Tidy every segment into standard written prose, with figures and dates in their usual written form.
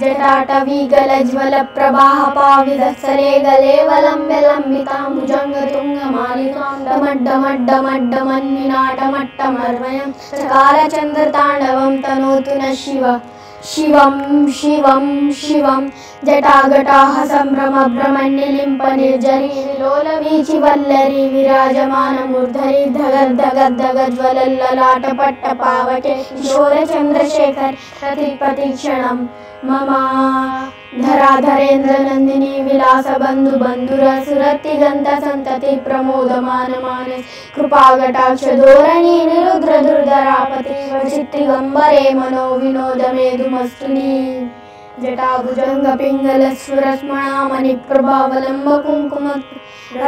जटाटवी गलज्वल प्रवाह पाविदसरे गले वलंब लंबितां भुजंगतुंग मालिकां डमड्डमड्डमड्डमन्विनाटमट्टमर्वयं चकार चंद्रतांडवं तनोतु न शिव शिवं शिवं शिवं जटाघटाः संभ्रमभ्रमण्यलिम्प निर्जरी लोलवीचिवल्लरी विराजमानमूर्धरी धगद्धगद्धगज्वलल्ललाटपट्टपावके किशोरचन्द्रशेखर प्रतिपतिक्षणं मम धराधरेन्द्र नंदिनी विलास बंधु बंधुर सुरतिगंध संतति प्रमोदमान मानस कृपागटाक्ष धोरणी निरुद्र दुर्धरापति वचित्रिगंबरे मनो विनोद मेधुमस्तुनी जटाभुजंग पिंगल सुरस्मणा मणि प्रभावलंब कुंकुम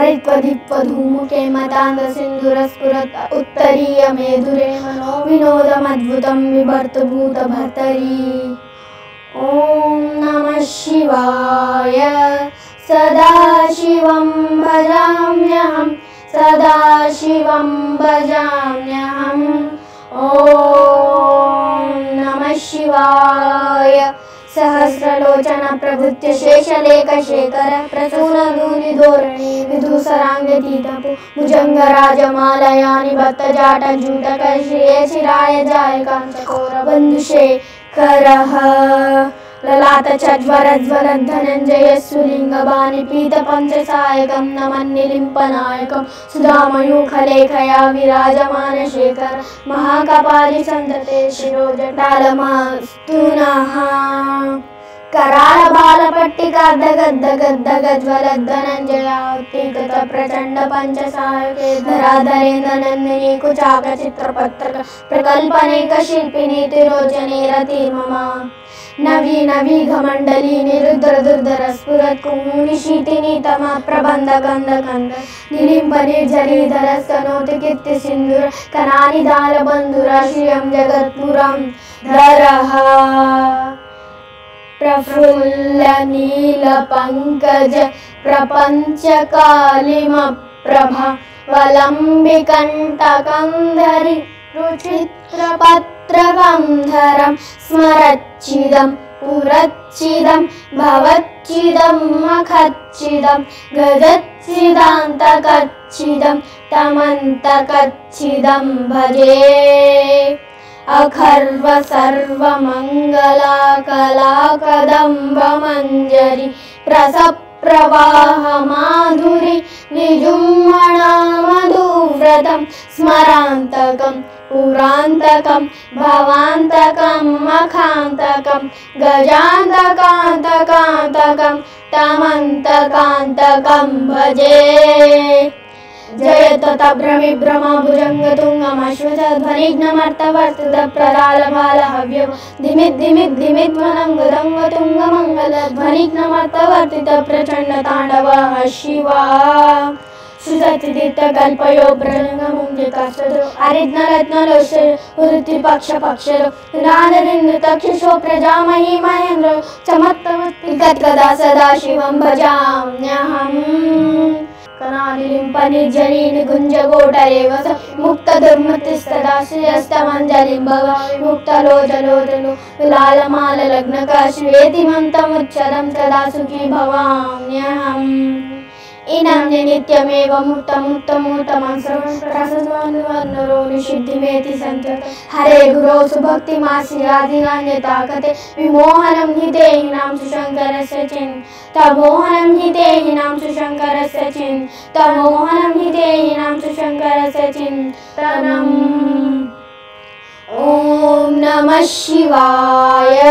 रित्वधित्व धूमुके मतांद सिंधुर स्फुरत उत्तरीय मेधुरे मनो विनोदमद्भुतं विभर्त भूत भर्तरी। ओम नमः शिवाय सदाशिवं भजाम्यहं सदाशिवं भजाम्यहं। ओम नमः शिवाय सहस्रलोचन प्रभृत्य शेषलेखशेखर प्रसूनधूलिधोरणि विधुसराङ्गतीतपु भुजङ्गराजमालयानि भक्तजाटजूटक श्रिये चिराय जायकान्तकोरबन्धुषे करः ललाट चज्वर ज्वर धनंजय सुलिंग बानी पीत पंचसायकं नमन्निलिम्पनायकं सुधामयूखलेखया विराजमान शेखर महाकपाली संतते शिरोजटालमस्तु नः कराल बालपट्टिका दगद्धगद्धगज्वल धनंजयातिगत प्रचंड पंचसायके धराधरेन्द्र नंदिनी कुचाक चित्रपत्रक प्रकल्पनेक शिल्पिनी तिरोचने रति मम नवी नवी घमंडली निरुद्र दुर्धर स्फुरत् कुमुनि शीतिनी तमा प्रबंध गंध गंध निलिम्ब निर्झरी धरस्तनोति कीर्ति सिंधुर कनानि दाल बंधुरा श्रियं जगत्पुरं धरः प्रफुल्ल नील पंकज प्रपंच कालिम प्रभा वलंबिकंटकंधरी रुचित्र पत्रकंधरं स्मरच्चिदं पुरच्चिदं भवच्चिदं मखच्चिदं गजच्चिदान्तकच्चिदं तमन्तकच्चिदं भजे अखर्व सर्व मंगला कला कदंब मंजरी प्रसप्रवाह माधुरी निजुम्मणा मधुव्रतम स्मरांतकम पुरांतकम भवांतकम मखांतकम गजांतकांतकांतकम तमंतकांतकम भजे जय तभ्रमिभ्रमा भुजंगतुंगमश्वध्वनिघ्नमर्तवर्तद प्रदालभालहव्यो धिमिद्धिमिद्धिमिद्वनङ्गदङ्गतुङ्गमङ्गलध्वनिघ्नमर्तवर्तित प्रचण्डताण्डवः शिवा सुसचिदितकल्पयो भ्रजङ्गमुङ्गिकास्तदो हरिद्नरत्नलोचयो उरुतिपक्षपक्षयो नादनिन्दुतक्षुषो प्रजामही महेन्द्रो चमत्तमत्तिगत्कदा सदाशिवं भजाम्यहम् कनालिलिम्पनिर्जरीनिकुञ्जगोटरेवस मुक्तदुर्मतिस्तदाश्रियस्तमञ्जलिं मुक्तलोचलोचनो लालमाललग्नकाश्वेतिमन्तमुच्चरं सदा सुखी भवाम्यहम्। इदं नित्यमेव मुक्तमुत्तमोत्तमं श्रवणं प्रसद्वन्वन्नरो निषिद्धिमेति सन्तत हरे गुरो सुभक्तिमाश्रियाधिनान्यताकते विमोहनं हि देहिनां सुशङ्करस्य चिन् तमोहनं हि देहिनां सुशङ्करस्य चिन् तमोहनं हि देहिनां सुशङ्करस्य चिन्तनम्। ॐ नमः शिवाय।